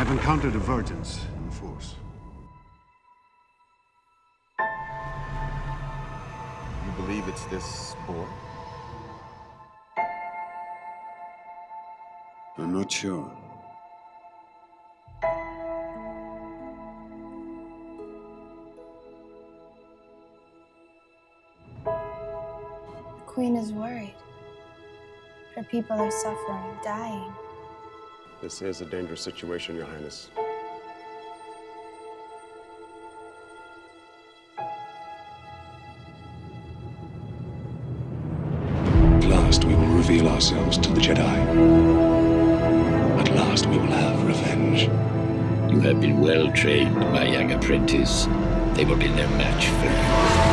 I've encountered divergence in the Force. You believe it's this boy? I'm not sure. The Queen is worried. Her people are suffering, dying. This is a dangerous situation, Your Highness. At last, we will reveal ourselves to the Jedi. At last, we will have revenge. You have been well trained, my young apprentice. They will be no match for you.